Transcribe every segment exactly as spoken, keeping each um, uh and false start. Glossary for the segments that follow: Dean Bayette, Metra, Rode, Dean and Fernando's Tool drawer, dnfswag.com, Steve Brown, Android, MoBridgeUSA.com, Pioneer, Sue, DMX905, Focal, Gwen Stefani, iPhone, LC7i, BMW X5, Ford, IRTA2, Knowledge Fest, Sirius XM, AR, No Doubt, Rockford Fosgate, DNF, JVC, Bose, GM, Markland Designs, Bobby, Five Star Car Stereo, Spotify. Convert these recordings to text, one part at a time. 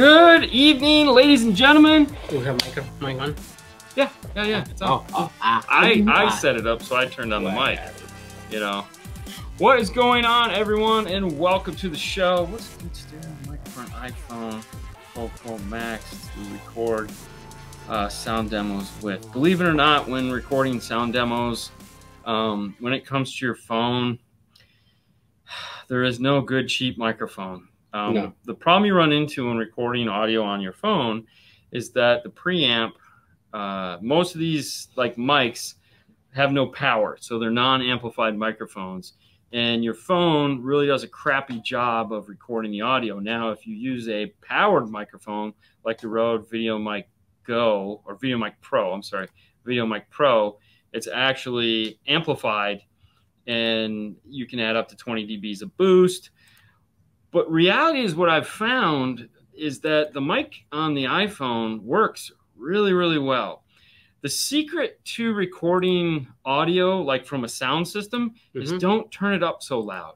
Good evening, ladies and gentlemen. Do we have mic on? Mic on? Yeah, yeah, yeah. It's on. Oh, oh, I, I, I set it up, so I turned on the mic. You know. What is going on, everyone, and welcome to the show. What's good to do? Microphone, iPhone, Focal Max to record uh, sound demos with. Believe it or not, when recording sound demos, um, when it comes to your phone, there is no good cheap microphone. Um, no. The problem you run into when recording audio on your phone is that the preamp, uh, most of these like mics have no power, so they're non-amplified microphones, and your phone really does a crappy job of recording the audio. Now, if you use a powered microphone like the Rode VideoMic Go or VideoMic Pro, I'm sorry, VideoMic Pro, it's actually amplified, and you can add up to twenty D Bs of boost. But reality is what I've found is that the mic on the iPhone works really, really well. The secret to recording audio, like from a sound system, mm-hmm. is don't turn it up so loud.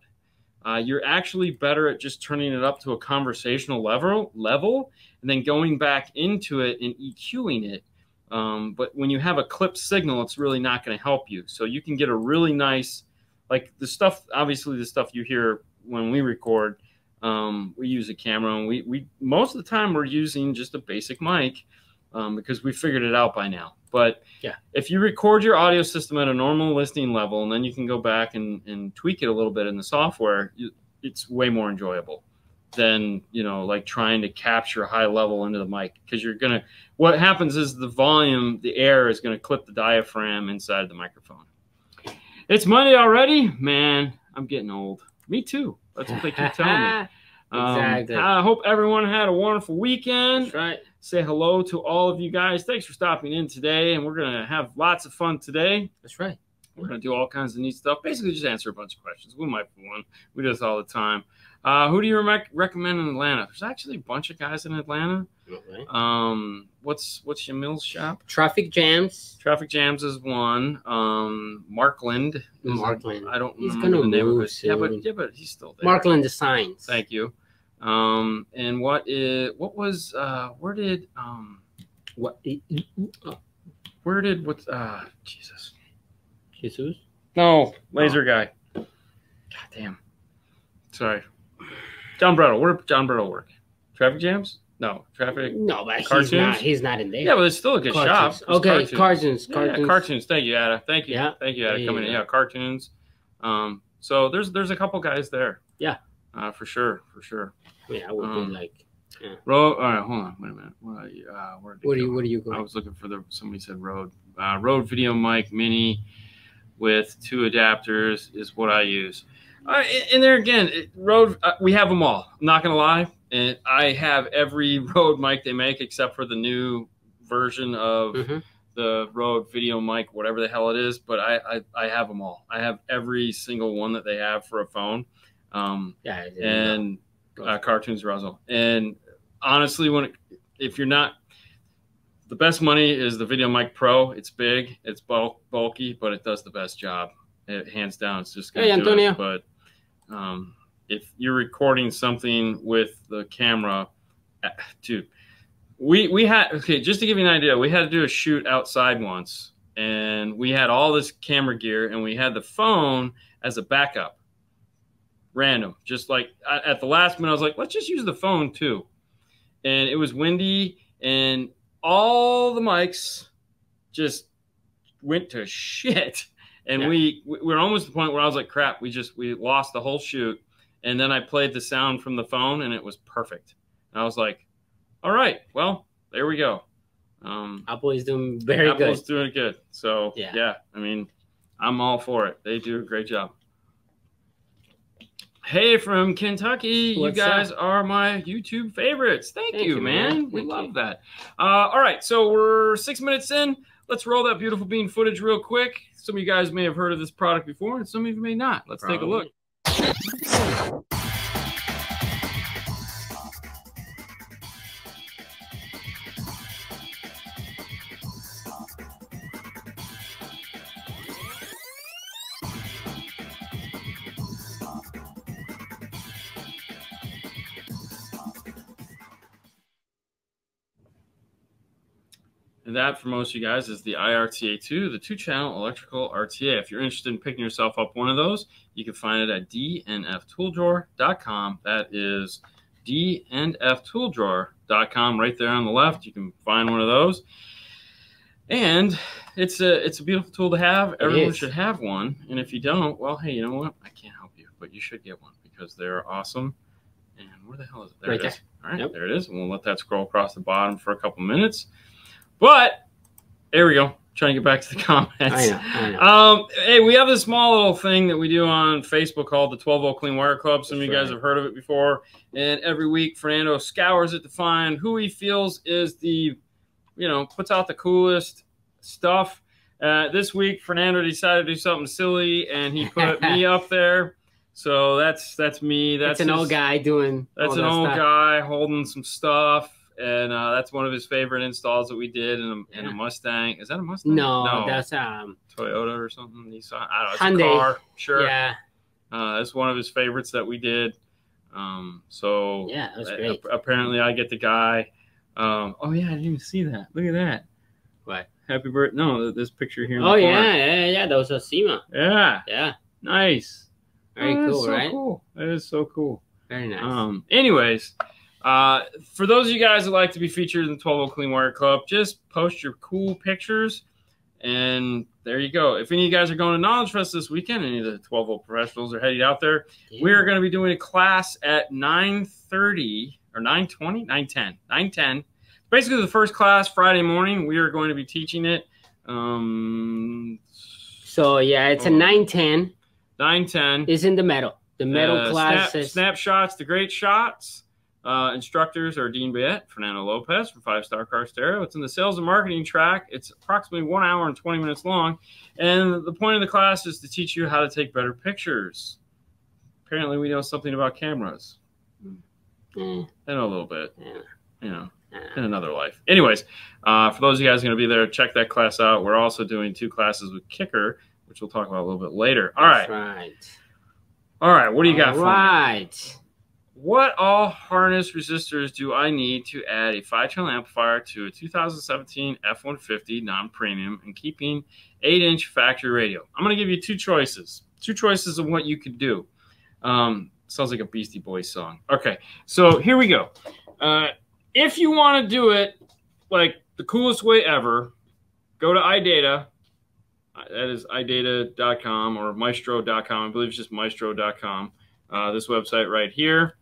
Uh, you're actually better at just turning it up to a conversational level, level and then going back into it and EQing it. Um, but when you have a clip signal, it's really not going to help you. So you can get a really nice, like the stuff, obviously the stuff you hear when we record, Um, we use a camera, and we, we most of the time we're using just a basic mic um, because we figured it out by now. But yeah, if you record your audio system at a normal listening level, and then you can go back and, and tweak it a little bit in the software, it's way more enjoyable than, you know, like trying to capture high level into the mic, because you're going to, what happens is the volume, the air is going to clip the diaphragm inside the microphone. It's Monday already, man. I'm getting old. Me too. That's what they keep telling me. Um, exactly. I hope everyone had a wonderful weekend. That's right. Say hello to all of you guys. Thanks for stopping in today, and we're going to have lots of fun today. That's right. We're going to do all kinds of neat stuff. Basically, just answer a bunch of questions. We might be one. We do this all the time. Uh, who do you re recommend in Atlanta? There's actually a bunch of guys in Atlanta. Okay. Um, what's what's Yamil's shop? Traffic Jams. Traffic Jams is one. Um, Markland. Markland. I don't he's remember the name of it. Yeah, but yeah, but he's still there. Markland Designs. Thank you. Um, and what is what was uh, where did um, what where did what uh, Jesus. Jesus? No, laser guy. God damn. Sorry. John Brettle. Where did John Brettle work? Traffic Jams? No. Traffic? No, but Cartoons? He's not, he's not in there. Yeah, but it's still a good Cartoons. Shop. It's okay, Cartoons. Cartoons. Yeah, Cartoons. Yeah, Cartoons. Thank you, Ada. Thank you. Yeah. Thank you, Ada. Yeah, coming yeah. in. Yeah, Cartoons. Um, so there's there's a couple guys there. Yeah. Uh, for sure. For sure. Yeah, I would um, be like... Yeah. Road. All right, hold on. Wait a minute. What are you, uh, where what are you, what are you going? I was looking for the... Somebody said Road. Uh, Road VideoMic Mini with two adapters is what I use. Uh, and there again, it, Rode, uh, we have them all. I'm not going to lie. And I have every Rode mic they make except for the new version of mm-hmm. the Rode VideoMic, whatever the hell it is. But I, I, I have them all. I have every single one that they have for a phone. Um, yeah. And uh, Cartoons Russell. And honestly, when it, if you're not, the best money is the VideoMic Pro. It's big, it's bulk, bulky, but it does the best job. It, hands down. It's just going to hey, do Antonio. It. But Um, if you're recording something with the camera, dude, we, we had, okay, just to give you an idea, we had to do a shoot outside once, and we had all this camera gear, and we had the phone as a backup, random, just like at the last minute, I was like, let's just use the phone too. And it was windy, and all the mics just went to shit. And yeah. we, we were almost to the point where I was like, crap, we just, we lost the whole shoot. And then I played the sound from the phone, and it was perfect. And I was like, all right, well, there we go. Um, Apple is doing very Apple's good. Apple's doing good. So, yeah. yeah, I mean, I'm all for it. They do a great job. Hey, from Kentucky, What's you guys up? Are my YouTube favorites. Thank, Thank you, man. man. We Thank love you. That. Uh, all right, so we're six minutes in. Let's roll that beautiful bean footage real quick. Some of you guys may have heard of this product before, and some of you may not. Let's Probably. Take a look. And that for most of you guys is the I R T A two, the two-channel electrical R T A. If you're interested in picking yourself up one of those, you can find it at d n f tool drawer dot com. That is d n f tool drawer dot com. Right there on the left, you can find one of those. And it's a it's a beautiful tool to have. Everyone should have one. And if you don't, well, hey, you know what? I can't help you, but you should get one because they're awesome. And where the hell is it? There right it is. There. All right, yep. There it is. And we'll let that scroll across the bottom for a couple minutes. But there we go. Trying to get back to the comments. I know, I know. Um, hey, we have this small little thing that we do on Facebook called the twelve oh Clean Wire Club. Some That's of you guys right. have heard of it before. And every week, Fernando scours it to find who he feels is the, you know, puts out the coolest stuff. Uh, this week, Fernando decided to do something silly, and he put me up there. So that's that's me. That's, that's an his, old guy doing. That's an that old stuff. guy holding some stuff. And uh, that's one of his favorite installs that we did in a, in a Mustang. Is that a Mustang? No, no. that's um Toyota or something. Nissan. I don't know. It's Hyundai. A car. Sure. Yeah. Uh, that's one of his favorites that we did. Um, so yeah, that was great. Uh, apparently, I get the guy. Um, oh yeah, I didn't even see that. Look at that. What? Happy birthday! No, this picture here. In oh the yeah, corner. yeah, yeah. That was a SEMA. Yeah. Yeah. Nice. Very oh, cool, so right? Cool. That is so cool. Very nice. Um. Anyways. Uh, for those of you guys that like to be featured in the twelve oh Clean Wire Club, just post your cool pictures, and there you go. If any of you guys are going to Knowledge Fest this weekend, any of the twelve oh professionals are headed out there, yeah. we are going to be doing a class at nine thirty or nine twenty, nine ten, nine ten. Basically the first class Friday morning. We are going to be teaching it. Um, so, yeah, it's oh, a nine ten. nine ten. It's in the metal. The metal uh, class. Snap, is... Snapshots, the great shots. Uh, instructors are Dean Bayette, Fernando Lopez from Five Star Car Stereo. It's in the sales and marketing track. It's approximately one hour and twenty minutes long. And the point of the class is to teach you how to take better pictures. Apparently, we know something about cameras. Mm. And a little bit, yeah. you know, yeah. in another life. Anyways, uh, for those of you guys going to be there, check that class out. We're also doing two classes with Kicker, which we'll talk about a little bit later. All right. right. All right. What do you got All for right. me? What all harness resistors do I need to add a five-channel amplifier to a two thousand seventeen F one fifty non-premium and keeping eight-inch factory radio? I'm going to give you two choices. Two choices of what you could do. Um, sounds like a Beastie Boys song. Okay, so here we go. Uh, if you want to do it like the coolest way ever, go to iData. That is i data dot com or maestro dot com. I believe it's just maestro dot com. Uh, this website right here.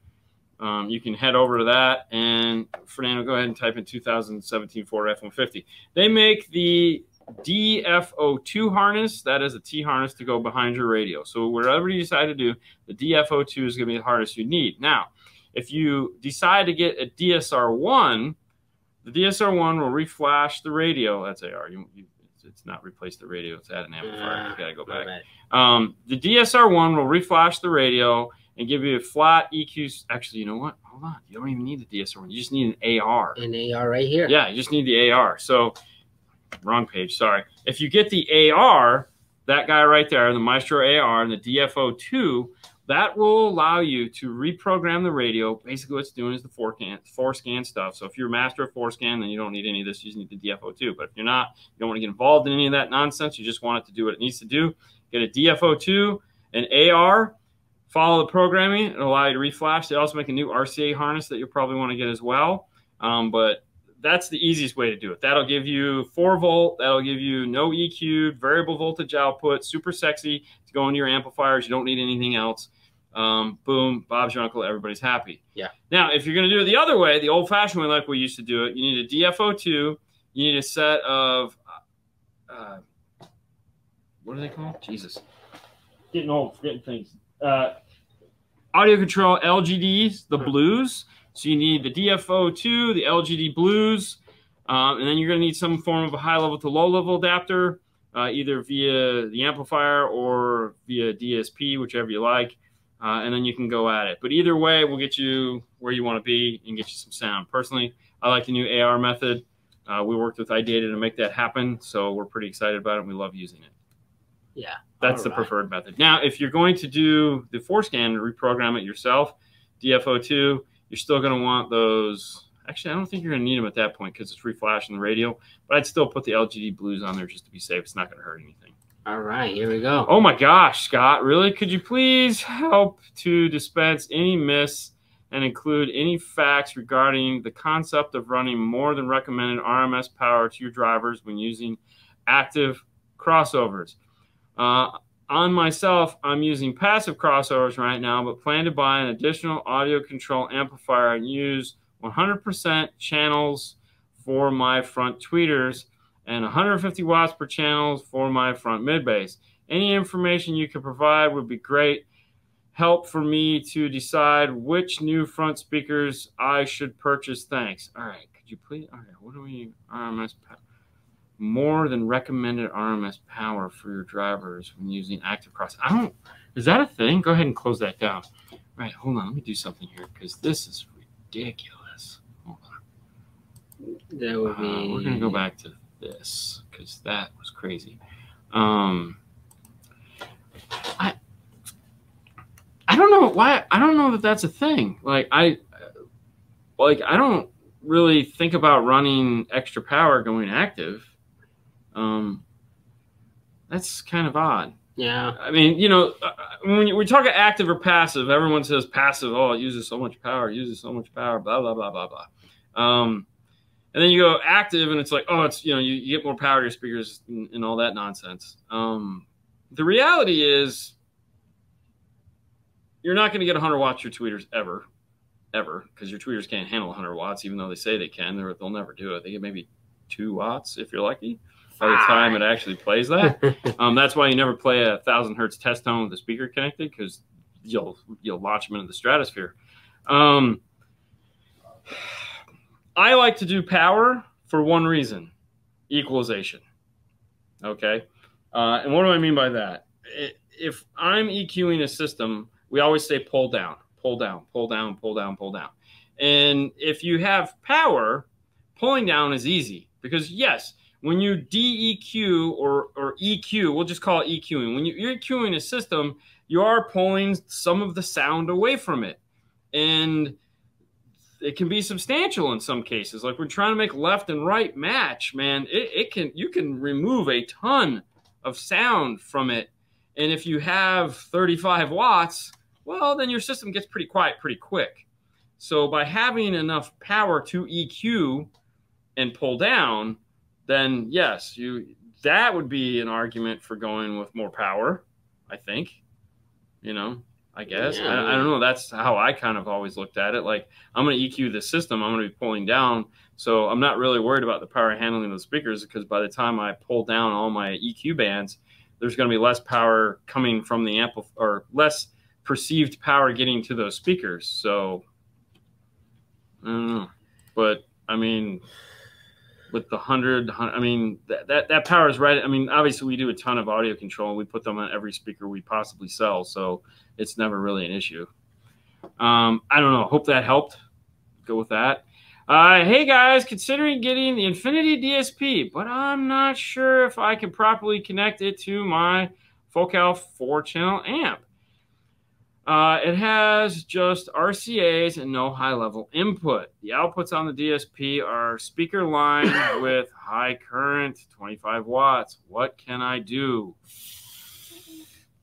Um, you can head over to that, and Fernando, go ahead and type in two thousand seventeen Ford F one fifty. They make the D F O two harness. That is a T harness to go behind your radio. So whatever you decide to do, the D F O two is going to be the harness you need. Now, if you decide to get a D S R one, the D S R one will reflash the radio. That's A R. You, you, it's not replace the radio. It's add an amplifier. Uh, you got to go back. Um, the D S R one will reflash the radio and give you a flat E Q. Actually, you know what? Hold on. You don't even need the D S R one. You just need an A R. An A R right here. Yeah, you just need the A R. So, wrong page. Sorry. If you get the A R, that guy right there, the Maestro A R and the D F O two, that will allow you to reprogram the radio. Basically, what it's doing is the four-scan, four-scan stuff. So if you're a master of four-scan, then you don't need any of this. You just need the D F O two. But if you're not, you don't want to get involved in any of that nonsense. You just want it to do what it needs to do. Get a D F O two, an A R, follow the programming. It'll allow you to reflash. They also make a new R C A harness that you'll probably want to get as well. Um, but that's the easiest way to do it. That'll give you four volt. That'll give you no E Q, variable voltage output, super sexy. It's going to your amplifiers. You don't need anything else. Um, boom, Bob's your uncle. Everybody's happy. Yeah. Now, if you're going to do it the other way, the old-fashioned way like we used to do it, you need a D F O two. You need a set of uh, – what are they called? Jesus. Getting old, forgetting things. Uh, audio control L G Ds, the blues. So you need the D F O two, the L G D blues, um, and then you're going to need some form of a high-level to low-level adapter, uh, either via the amplifier or via D S P, whichever you like, uh, and then you can go at it. But either way, we'll get you where you want to be and get you some sound. Personally, I like the new A R method. Uh, we worked with iData to make that happen, so we're pretty excited about it, and we love using it. Yeah. That's the preferred method. Now, if you're going to do the four scan and reprogram it yourself, D F O two, you're still going to want those Actually, I don't think you're going to need them at that point because it's reflashing the radio. But I'd still put the L G D blues on there just to be safe. It's not going to hurt anything. All right, here we go. Oh, my gosh, Scott. Really? Could you please help to dispense any myths and include any facts regarding the concept of running more than recommended R M S power to your drivers when using active crossovers? Uh, on myself, I'm using passive crossovers right now, but plan to buy an additional audio control amplifier and use one hundred percent channels for my front tweeters and one hundred fifty watts per channel for my front mid bass. Any information you could provide would be great help for me to decide which new front speakers I should purchase. Thanks. All right. Could you please? All right. What do we R M S power? More than recommended R M S power for your drivers when using active cross. I don't. Is that a thing? Go ahead and close that down. All right. Hold on. Let me do something here because this is ridiculous. Hold on. That would be. Uh, we're gonna go back to this because that was crazy. Um, I I don't know why. I don't know that that's a thing. Like I like I don't really think about running extra power going active. Um, that's kind of odd. Yeah. I mean, you know, when we talk active or passive, everyone says passive. Oh, it uses so much power. It uses so much power. Blah blah blah blah blah. Um, and then you go active, and it's like, oh, it's you know, you, you get more power to your speakers and, and all that nonsense. Um, the reality is, you're not going to get one hundred watts your tweeters ever, ever, because your tweeters can't handle one hundred watts, even though they say they can. They're, they'll never do it. They get maybe two watts if you're lucky by the time it actually plays that. um, that's why you never play a thousand hertz test tone with a speaker connected, because you'll you'll launch them into the stratosphere. Um, I like to do power for one reason: equalization. Okay, uh, and what do I mean by that? If I'm EQing a system, we always say pull down, pull down, pull down, pull down, pull down. And if you have power, pulling down is easy because, yes, when you de-E Q or, or E Q, we'll just call it EQing. When you're EQing a system, you are pulling some of the sound away from it. And it can be substantial in some cases. Like we're trying to make left and right match, man. It, it can you can remove a ton of sound from it. And if you have thirty-five watts... well, then your system gets pretty quiet pretty quick. So by having enough power to E Q and pull down, then yes, you that would be an argument for going with more power, I think. You know, I guess. Yeah. I, I don't know. That's how I kind of always looked at it. Like, I'm going to E Q the system. I'm going to be pulling down. So I'm not really worried about the power handling of the speakers because by the time I pull down all my E Q bands, there's going to be less power coming from the amplifier or less perceived power getting to those speakers. So I don't know, but I mean, with the hundred, I mean, that, that, that power is right. I mean, obviously we do a ton of audio control. We put them on every speaker we possibly sell. So it's never really an issue. Um, I don't know. Hope that helped. Go with that. Uh, hey guys, considering getting the Infinity D S P, but I'm not sure if I can properly connect it to my Focal four channel amp. Uh, it has just R C As and no high-level input. The outputs on the D S P are speaker line with high current, twenty-five watts. What can I do?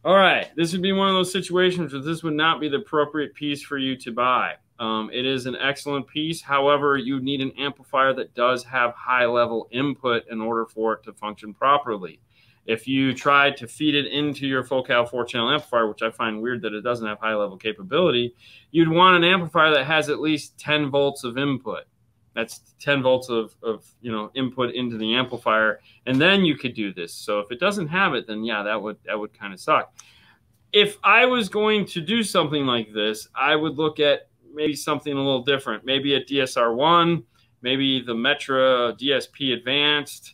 All right. This would be one of those situations where this would not be the appropriate piece for you to buy. Um, it is an excellent piece. However, you need an amplifier that does have high-level input in order for it to function properly. If you tried to feed it into your Focal four channel amplifier, which I find weird that it doesn't have high-level capability, you'd want an amplifier that has at least ten volts of input. That's ten volts of, of you know, input into the amplifier, and then you could do this. So if it doesn't have it, then, yeah, that would, that would kind of suck. If I was going to do something like this, I would look at maybe something a little different, maybe a D S R one, maybe the Metra D S P Advanced,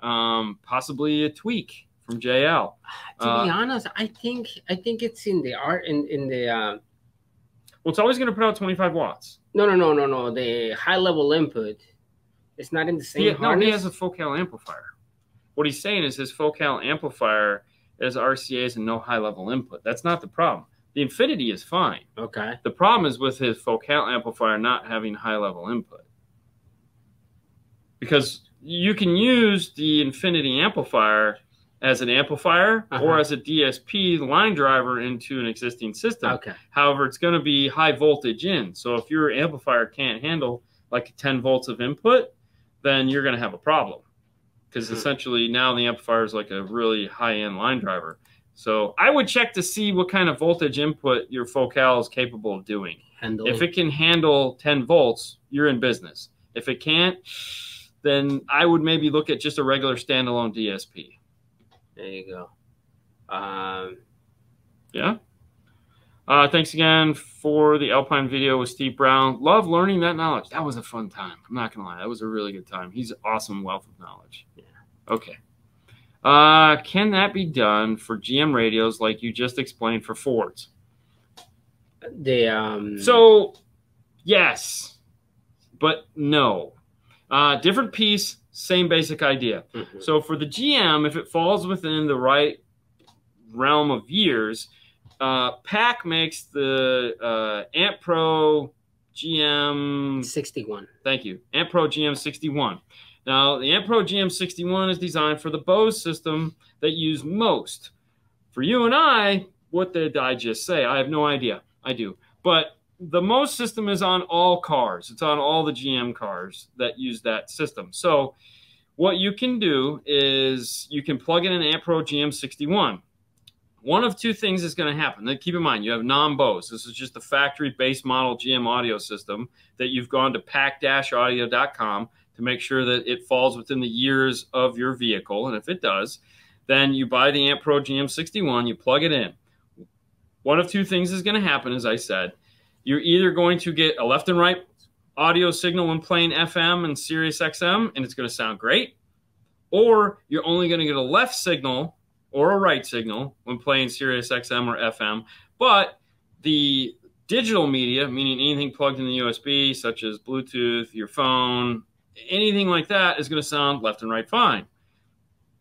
um possibly a tweak from J L. To uh, be honest, I think I think it's in the art in in the. Uh, well, it's always going to put out twenty-five watts. No, no, no, no, no. The high level input, it's not in the same. He, harness. No, he has a Focal amplifier. What he's saying is his Focal amplifier has R C As and no high level input. That's not the problem. The Infinity is fine. Okay. The problem is with his Focal amplifier not having high level input. because you can use the Infinity amplifier as an amplifier uh-huh. or as a D S P line driver into an existing system. Okay. However, it's going to be high voltage in. So if your amplifier can't handle like ten volts of input, then you're going to have a problem, because mm-hmm. essentially now the amplifier is like a really high-end line driver. So I would check to see what kind of voltage input your Focal is capable of doing. Handle. If it can handle ten volts, you're in business. If it can't, then I would maybe look at just a regular standalone D S P. There you go. Um, yeah. Uh, thanks again for the Alpine video with Steve Brown. Love learning that knowledge. That was a fun time. I'm not going to lie. That was a really good time. He's an awesome wealth of knowledge. Yeah. Okay. Uh, can that be done for G M radios like you just explained for Fords? They, um... So, yes, but no. Uh, different piece, same basic idea. Mm-hmm. So for the G M, if it falls within the right realm of years... Uh, Pack makes the uh, Amp Pro G M sixty-one. Thank you. Amp Pro G M sixty-one. Now, the Amp Pro G M sixty-one is designed for the Bose system that use most. For you and I, what did I just say? I have no idea. I do. But the Mose system is on all cars. It's on all the G M cars that use that system. So what you can do is you can plug in an Amp Pro G M sixty-one. One of two things is going to happen. Now, keep in mind, you have non-Bose. This is just a factory base model G M audio system that you've gone to pack dash audio dot com to make sure that it falls within the years of your vehicle. And if it does, then you buy the Amp Pro G M sixty-one, you plug it in. One of two things is going to happen, as I said. You're either going to get a left and right audio signal in plain F M and Sirius X M, and it's going to sound great, or you're only going to get a left signal or a right signal when playing Sirius X M or F M, but the digital media, meaning anything plugged in the U S B, such as Bluetooth, your phone, anything like that, is going to sound left and right fine.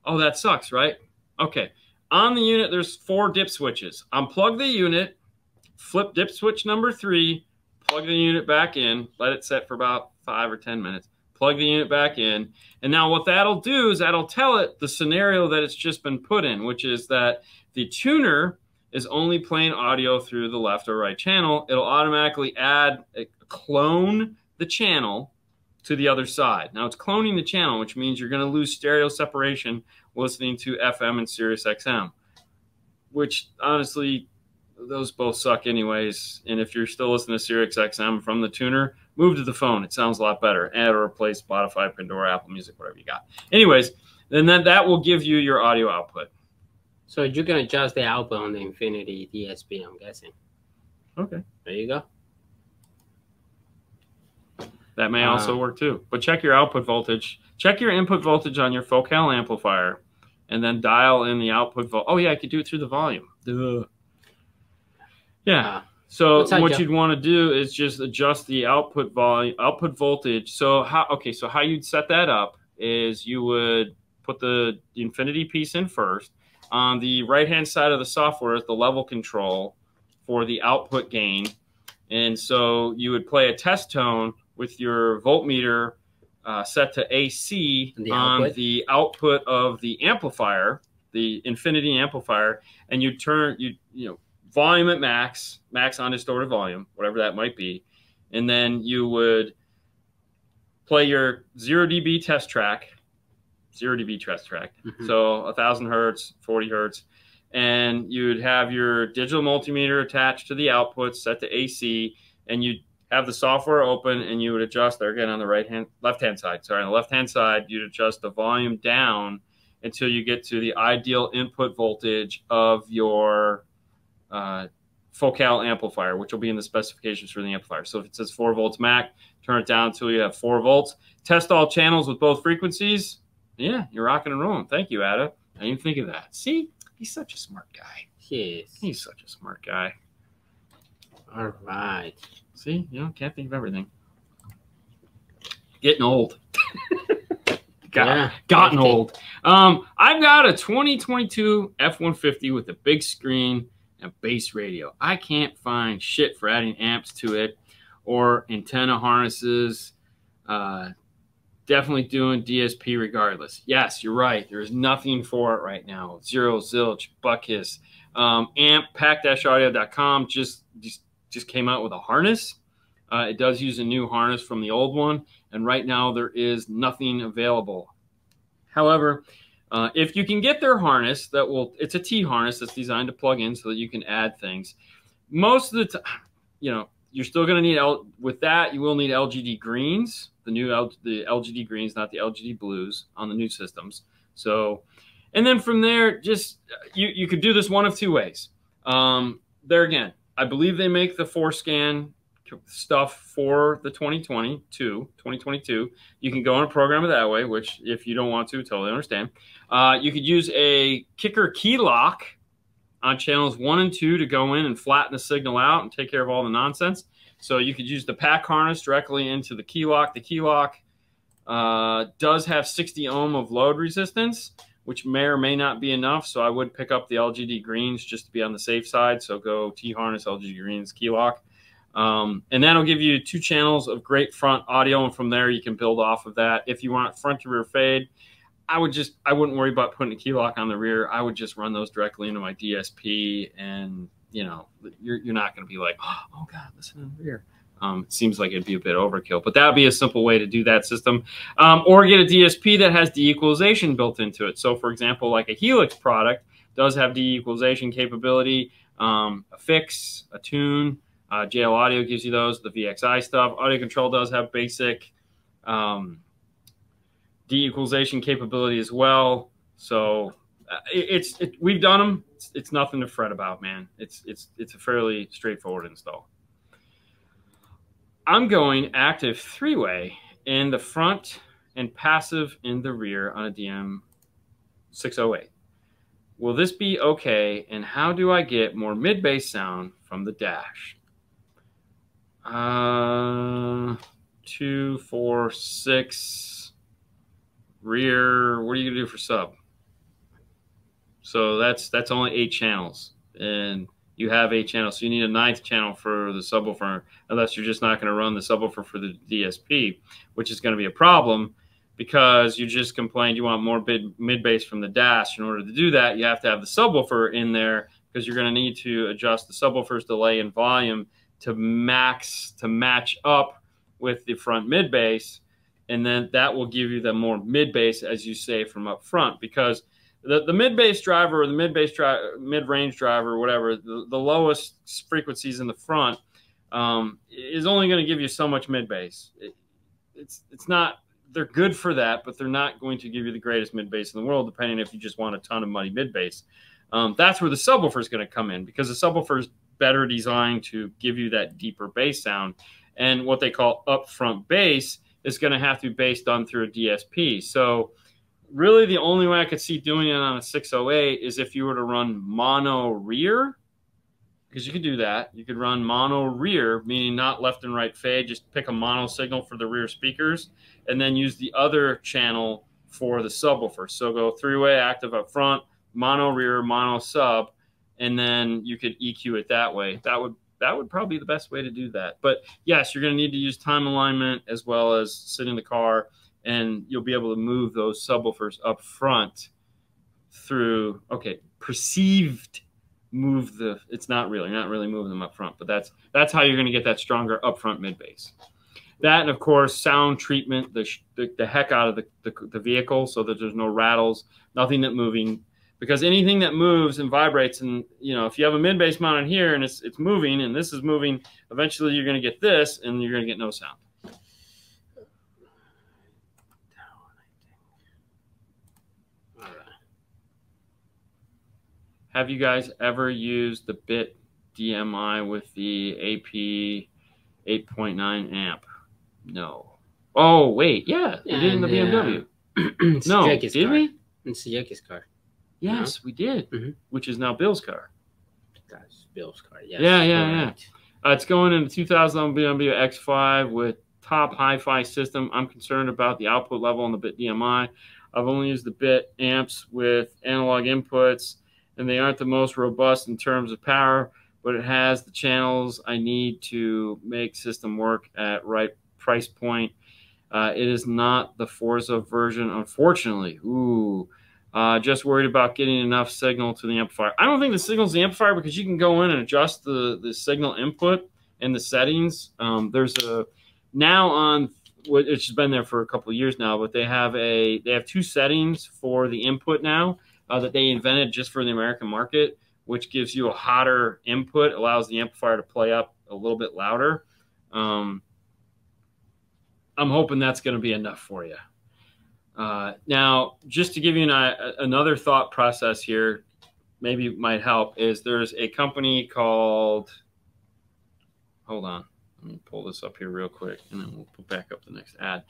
Oh, that sucks, right? Okay. On the unit, there's four dip switches. Unplug the unit, flip dip switch number three, plug the unit back in, let it set for about five or ten minutes. Plug the unit back in. And now what that'll do is that'll tell it the scenario that it's just been put in, which is that the tuner is only playing audio through the left or right channel. It'll automatically add, a clone the channel to the other side. Now it's cloning the channel, which means you're going to lose stereo separation listening to F M and Sirius X M, which honestly, those both suck anyways. And if you're still listening to Sirius X M from the tuner, move to the phone. It sounds a lot better. Add or replace Spotify, Pandora, Apple Music, whatever you got. Anyways, and then that will give you your audio output. So you can adjust the output on the Infinity D S P, I'm guessing. Okay. There you go. That may uh, also work too. But check your output voltage. Check your input voltage on your Focal amplifier, and then dial in the output voltage. Oh, yeah, I could do it through the volume. Duh. Yeah. Uh, So what you'd want to do is just adjust the output volume, output voltage. So how, okay, so how you'd set that up is you would put the Infinity piece in first. On the right-hand side of the software is the level control for the output gain. And so you would play a test tone with your voltmeter uh, set to A C on the output of the amplifier, the Infinity amplifier, and you'd turn, you you know, volume at max, max undistorted volume, whatever that might be. And then you would play your zero D B test track, zero D B test track. Mm-hmm. So one thousand hertz, forty hertz. And you'd have your digital multimeter attached to the output, set to A C, and you'd have the software open and you would adjust there again on the right hand, left hand side. Sorry, on the left hand side, you'd adjust the volume down until you get to the ideal input voltage of your Uh, Focal amplifier, which will be in the specifications for the amplifier. So if it says four volts max, turn it down until you have four volts. Test all channels with both frequencies. Yeah, you're rocking and rolling. Thank you, Ada. I didn't think of that. See, he's such a smart guy. He is. He's such a smart guy. All right. See, you know, can't think of everything. Getting old. Got, yeah, gotten okay. old. Um, I've got a twenty twenty-two F one fifty with a big screen and bass radio. I can't find shit for adding amps to it or antenna harnesses, uh, definitely doing D S P regardless. Yes, you're right. There is nothing for it right now. Zero, zilch, buck hiss. Um, Amp, pack dash audio dot com just, just, just came out with a harness. Uh, it does use a new harness from the old one. And right now there is nothing available. However, uh, if you can get their harness, that will, it's a T harness that's designed to plug in so that you can add things. Most of the time, you know, you're still going to need, L with that, you will need L G D greens, the new L the L G D greens, not the L G D blues on the new systems. So, and then from there, just, you, you could do this one of two ways. Um, there again, I believe they make the four scan stuff for the twenty twenty-two, twenty twenty-two. You can go on a program it that way, which if you don't want to, totally understand. Uh, you could use a Kicker key lock on channels one and two to go in and flatten the signal out and take care of all the nonsense. So you could use the pack harness directly into the key lock. The key lock uh, does have sixty ohm of load resistance, which may or may not be enough. So I would pick up the L G D greens just to be on the safe side. So go T-harness, L G D greens, key lock. Um, and that'll give you two channels of great front audio. And from there, you can build off of that. If you want front to rear fade, I would just, I wouldn't worry about putting a key lock on the rear. I would just run those directly into my D S P, and you know, you're, you're not going to be like, oh God, listen to the rear. Um, it seems like it'd be a bit overkill, but that'd be a simple way to do that system. Um, or get a D S P that has de-equalization built into it. So for example, like a Helix product does have de-equalization capability, um, a fix, a tune, uh, J L Audio gives you those, the V X I stuff. Audio Control does have basic, um, de-equalization capability as well. So uh, it, it's it, we've done them. It's, it's nothing to fret about, man. It's it's it's a fairly straightforward install. I'm going active three-way in the front and passive in the rear on a D M six oh eight. Will this be okay? And how do I get more mid-bass sound from the dash? Uh, two, four, six. Rear, what are you gonna do for sub? So that's that's only eight channels, and you have eight channels, so you need a ninth channel for the subwoofer, unless you're just not going to run the subwoofer for the D S P, which is going to be a problem because you just complained you want more mid mid bass from the dash. In order to do that, you have to have the subwoofer in there because you're going to need to adjust the subwoofer's delay and volume to max to match up with the front mid bass. And then that will give you the more mid-bass, as you say, from up front. Because the, the mid-bass driver or the mid-bass driver, mid-range driver, whatever, the, the lowest frequencies in the front um, is only going to give you so much mid-bass. It, it's, it's not – they're good for that, but they're not going to give you the greatest mid-bass in the world, depending if you just want a ton of muddy mid-bass. Um, that's where the subwoofer is going to come in, because the subwoofer is better designed to give you that deeper bass sound. And what they call up-front bass – is going to have to be based on through a D S P. So really the only way I could see doing it on a six oh eight is if you were to run mono rear, because you could do that. You could run mono rear, meaning not left and right fade, just pick a mono signal for the rear speakers and then use the other channel for the subwoofer. So go three-way active up front, mono rear, mono sub, and then you could E Q it that way. That would That would probably be the best way to do that. But yes, you're going to need to use time alignment as well as sit in the car, and you'll be able to move those subwoofers up front through, okay, perceived move the, it's not really, you're not really moving them up front, but that's, that's how you're going to get that stronger upfront mid bass. That, and of course, sound treatment, the, the, the heck out of the, the, the vehicle so that there's no rattles, nothing that's moving. Because anything that moves and vibrates, and you know, if you have a mid bass mounted here and it's it's moving and this is moving, eventually you're going to get this, and you're going to get no sound. All right. Have you guys ever used the bit D M I with the A P eight point nine amp? No. Oh wait, yeah, we did in the B M W. Uh, no, Jackie's did car. we? It's Jackie's car. Yes, we did, mm-hmm. which is now Bill's car. That's Bill's car, yes. Yeah, yeah, right. yeah. Uh, it's going into two thousand B M W X five with top hi-fi system. I'm concerned about the output level on the bit D M I. I've only used the bit amps with analog inputs, and they aren't the most robust in terms of power, but it has the channels I need to make system work at right price point. Uh, it is not the Forza version, unfortunately. Ooh, uh, just worried about getting enough signal to the amplifier. I don't think the signal's the amplifier because you can go in and adjust the, the signal input and the settings. Um, there's a, now on, which has been there for a couple of years now, but they have a, they have two settings for the input now uh, that they invented just for the American market, which gives you a hotter input, allows the amplifier to play up a little bit louder. Um, I'm hoping that's going to be enough for you. Uh, now, just to give you an, uh, another thought process here, maybe might help, is there's a company called, hold on, let me pull this up here real quick, and then we'll put back up the next ad.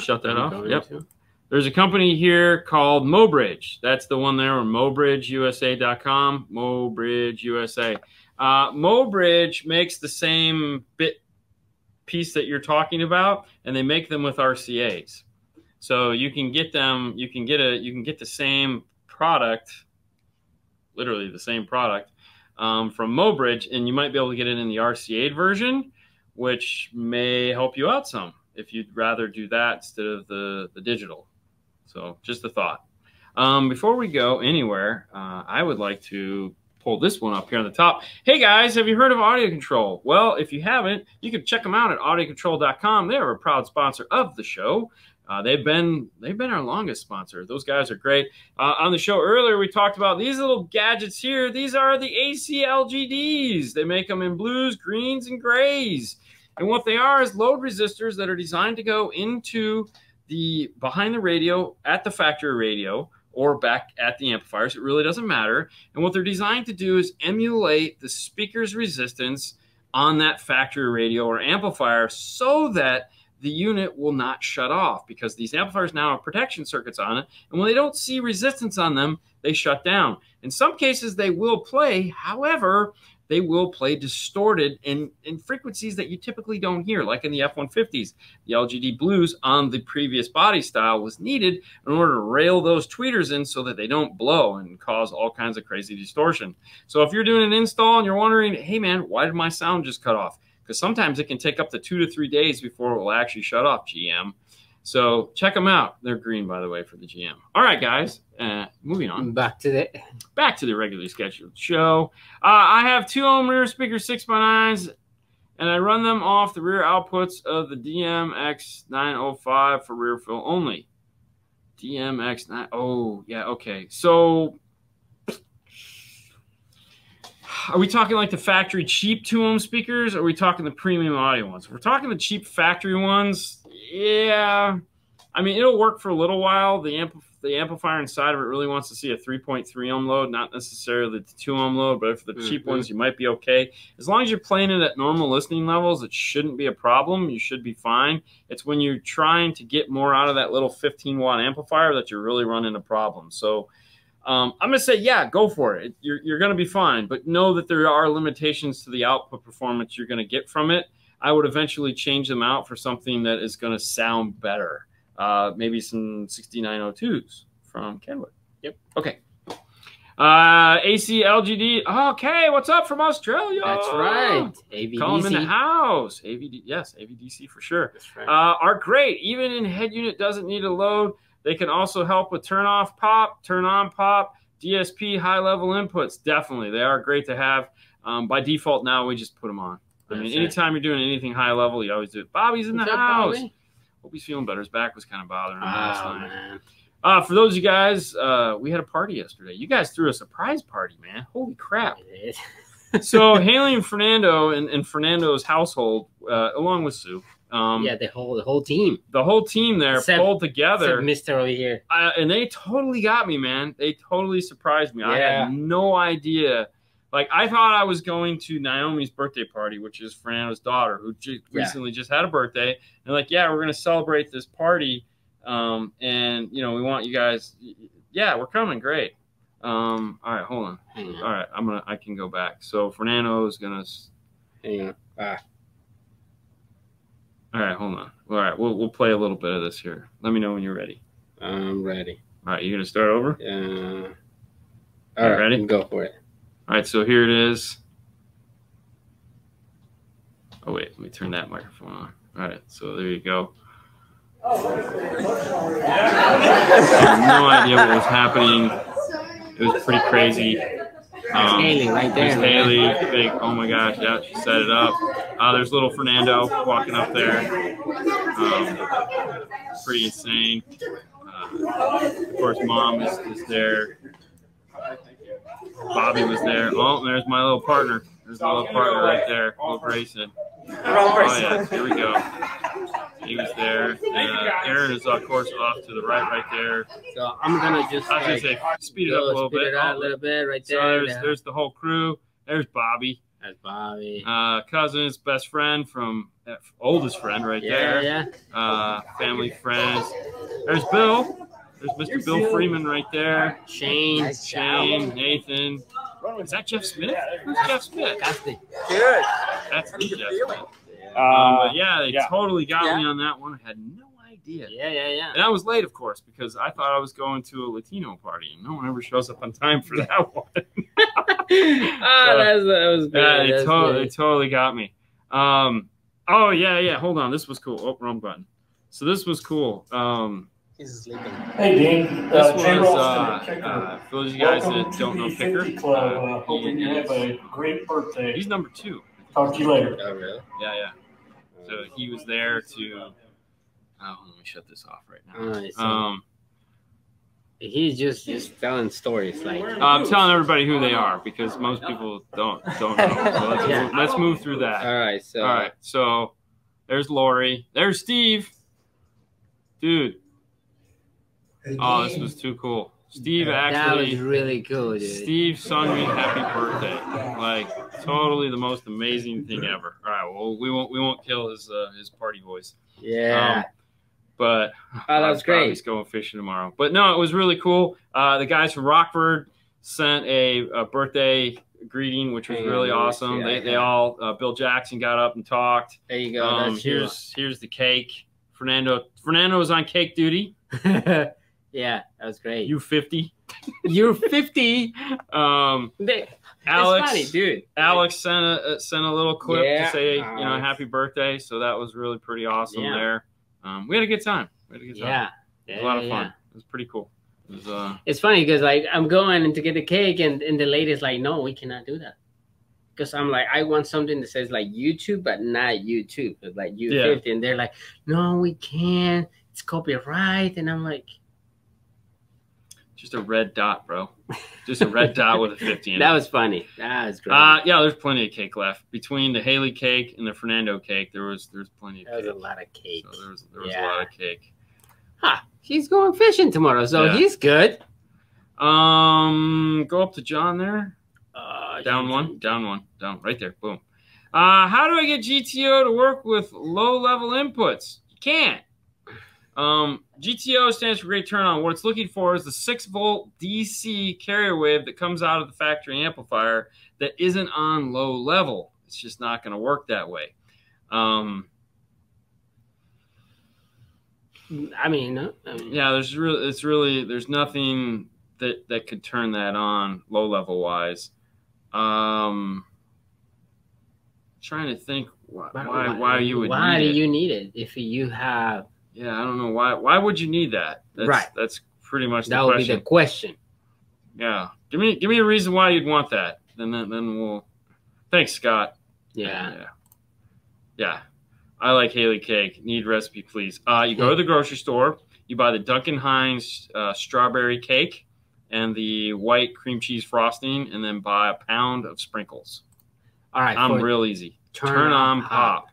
Shut that off. Yep. Too. There's a company here called MoBridge. That's the one there, MoBridge U S A dot com, MoBridge U S A. Uh, MoBridge makes the same bit piece that you're talking about, and they make them with R C As. So you can get them, you can get a, you can get the same product, literally the same product um, from MoBridge, and you might be able to get it in the R C A version, which may help you out some if you'd rather do that instead of the, the digital. So just a thought. Um, before we go anywhere, uh, I would like to pull this one up here on the top. Hey guys, have you heard of Audio Control? Well, if you haven't, you can check them out at audio control dot com. They are a proud sponsor of the show. Uh, they've been they've been our longest sponsor. Those guys are great. Uh, on the show earlier, we talked about these little gadgets here. These are the A C L G Ds. They make them in blues, greens, and grays. And what they are is load resistors that are designed to go into the behind the radio, at the factory radio, or back at the amplifiers. It really doesn't matter. And what they're designed to do is emulate the speaker's resistance on that factory radio or amplifier so that the unit will not shut off, because these amplifiers now have protection circuits on it. And when they don't see resistance on them, they shut down. In some cases, they will play. However, they will play distorted in, in frequencies that you typically don't hear, like in the F one fifties. The L G D blues on the previous body style was needed in order to rail those tweeters in so that they don't blow and cause all kinds of crazy distortion. So if you're doing an install and you're wondering, hey man, why did my sound just cut off? Because sometimes it can take up to two to three days before it will actually shut off, G M. So check them out. They're green, by the way, for the G M. All right, guys. Uh, moving on. Back to the back to the regularly scheduled show. Uh, I have two ohm rear speakers, six by nines, and I run them off the rear outputs of the D M X nine oh five for rear fill only. D M X nine. Oh, yeah. Okay. So are we talking like the factory cheap two ohm speakers, or are we talking the premium audio ones? If we're talking the cheap factory ones, yeah, I mean, it'll work for a little while. The amp the amplifier inside of it really wants to see a three point three ohm load, not necessarily the two ohm load, but if the mm-hmm. cheap ones, you might be okay. As long as you're playing it at normal listening levels, it shouldn't be a problem. You should be fine. It's when you're trying to get more out of that little fifteen watt amplifier that you're really running a problem. So um, I'm going to say, yeah, go for it. You're, you're going to be fine, but know that there are limitations to the output performance you're going to get from it. I would eventually change them out for something that is going to sound better. Uh, maybe some sixty-nine oh twos from Kenwood. Yep. Okay. Uh, A C L G D. Okay. What's up from Australia? That's right. A V D C. Call them in the house. A V D. Yes. A V D C for sure. That's right. Uh, are great. Even in head unit doesn't need a load. They can also help with turn off pop, turn on pop, D S P, high level inputs. Definitely. They are great to have. Um, by default now we just put them on. I mean, anytime you're doing anything high level, you always do it. Bobby's in the What's house. Up, Bobby? Hope he's feeling better. His back was kind of bothering him last oh, night. Uh, for those of you guys, uh, we had a party yesterday. You guys threw a surprise party, man. Holy crap. So Haley and Fernando and, and Fernando's household, uh, along with Sue. Um, yeah, the whole the whole team. The whole team there except, pulled together. Mister over here. Uh, and they totally got me, man. They totally surprised me. Yeah. I had no idea. Like, I thought I was going to Naomi's birthday party, which is Fernando's daughter, who just yeah. recently just had a birthday. And like, yeah, we're going to celebrate this party. Um, and, you know, we want you guys. Yeah, we're coming. Great. Um, all right, hold on. Hang on. All right, I'm gonna, I can go back. So Fernando is going to. Hang on. Ah. All right, hold on. All right, we'll, we'll play a little bit of this here. Let me know when you're ready. I'm ready. All right, you going to start over? Uh, all right, ready? Go for it. All right, so here it is. Oh, wait, let me turn that microphone on. All right, so there you go. I had no idea what was happening. It was pretty crazy. Um, Haley right there. Haley, big, oh my gosh, yeah, she set it up. Uh, there's little Fernando walking up there. Um, pretty insane. Uh, of course, Mom is, is there. Bobby was there. Oh, there's my little partner. There's my little partner right there, little Grayson. Oh, yeah, here we go. He was there. Uh, Aaron is, of course, off to the right, right there. So I'm going to just I was like, gonna say, speed it up a little bit. It out a little bit right there. So there's, yeah. there's the whole crew. There's Bobby. That's Bobby. Uh, cousin's best friend from uh, oldest friend right yeah, there. Yeah. Uh, family, friends. There's Bill. There's Mister Here's Bill you. Freeman right there. Shane. Nice Shane. Job. Nathan. Is that Jeff Smith? Who's Jeff Smith? That's the good. That's the Jeff Smith. Uh, um, but yeah, they yeah. totally got yeah. me on that one. I had no idea. Yeah, yeah, yeah. And I was late, of course, because I thought I was going to a Latino party, and no one ever shows up on time for that one. oh, so, that's, that was good. Yeah, they, to they totally got me. Um, oh, yeah, yeah. Hold on. This was cool. Oh, wrong button. So this was cool. Um, He's sleeping. Hey, Dean. This uh, was, uh, uh, for those of you guys Welcome that don't know Kicker, Club. Uh, uh, hoping you have a great birthday. He's number two. Talk to you later. Oh, really? Yeah, yeah. So he was there to. Oh, let me shut this off right now. Right, so um, he's just just telling stories like. Uh, I'm telling everybody who they are because most people don't don't know. So let's yeah. move, let's move through that. All right. So. All right. So there's Lori. There's Steve. Dude. Oh, this was too cool. Steve actually. That was really cool, dude. Steve sung me "Happy Birthday," like totally the most amazing thing ever. All right, well, we won't we won't kill his uh, his party voice. Yeah. Um, but oh, that was great. He's going fishing tomorrow. But no, it was really cool. Uh, the guys from Rockford sent a, a birthday greeting, which was hey, really awesome. Yeah, they yeah. they all uh, Bill Jackson got up and talked. There you go. Um, that's here's you. here's the cake. Fernando Fernando was on cake duty. Yeah, that was great. You fifty. You fifty. Um, they, Alex, funny, dude. Alex like, sent a sent a little clip yeah, to say uh, you know happy birthday. So that was really pretty awesome yeah. there. Um, we had a good time. We had a good time. Yeah, it was a lot of fun. Yeah. It was pretty cool. It was, uh, it's funny because like I'm going to get the cake and and the lady's like, no, we cannot do that. Because I'm like, I want something that says like YouTube, but not YouTube. It's like you yeah. fifty, and they're like, no, we can't. It's copyright, and I'm like. Just a red dot, bro. Just a red dot with a fifty in it. That was funny. That was great. Uh, yeah, there's plenty of cake left. Between the Haley cake and the Fernando cake, there was there's plenty of that cake. There was a lot of cake. So there was, there was yeah. a lot of cake. Huh. He's going fishing tomorrow, so yeah. he's good. Um, go up to John there. Uh, down one, down one, down. Right there. Boom. Uh, how do I get G T O to work with low-level inputs? You can't. Um, G T O stands for great turn on. What it's looking for is the six volt D C carrier wave that comes out of the factory amplifier that isn't on low level. It's just not going to work that way. Um, I mean, no, I mean, yeah, there's really, it's really, there's nothing that, that could turn that on low level wise. Um, trying to think why, why, why you would, why need do it. You need it if you have. Yeah, I don't know why. Why would you need that? That's, right. That's pretty much the question. That would question. be the question. Yeah. Give me, give me a reason why you'd want that. Then, then, then we'll. Thanks, Scott. Yeah. Yeah. Yeah. I like Haley cake. Need recipe, please. Uh, you go to the grocery store. You buy the Duncan Hines uh, strawberry cake and the white cream cheese frosting, and then buy a pound of sprinkles. All right. I'm real easy. Turn, turn on pop. pop.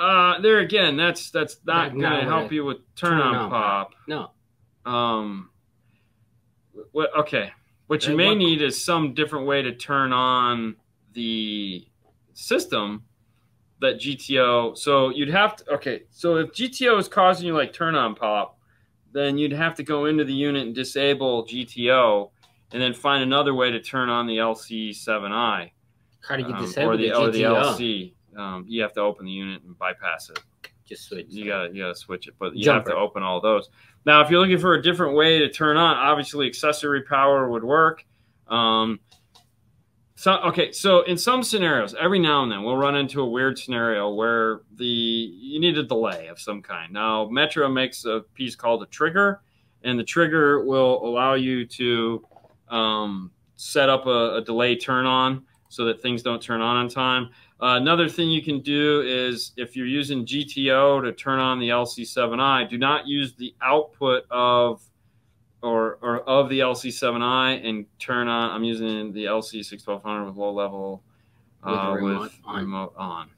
Uh, there again, that's that's not that gonna help you with turn, turn on, on pop. No. Um. What? Okay. What you may need is some different way to turn on the system that G T O. So you'd have to. Okay. So if G T O is causing you like turn on pop, then you'd have to go into the unit and disable G T O, and then find another way to turn on the L C seven i. How do you um, disable or the, the G T O? Or the L C. Um, you have to open the unit and bypass it. Just switch. You gotta, you gotta switch it, but you Jumper. have to open all those. Now, if you're looking for a different way to turn on, obviously accessory power would work. Um, So, okay, so in some scenarios, every now and then we'll run into a weird scenario where the you need a delay of some kind. Now, Metra makes a piece called a trigger, and the trigger will allow you to um, set up a, a delay turn on so that things don't turn on on time. Uh, another thing you can do is if you're using G T O to turn on the L C seven i, do not use the output of Or, or of the L C seven i and turn on. I'm using the L C six twelve hundred with low level uh, with, remote, with on. remote on.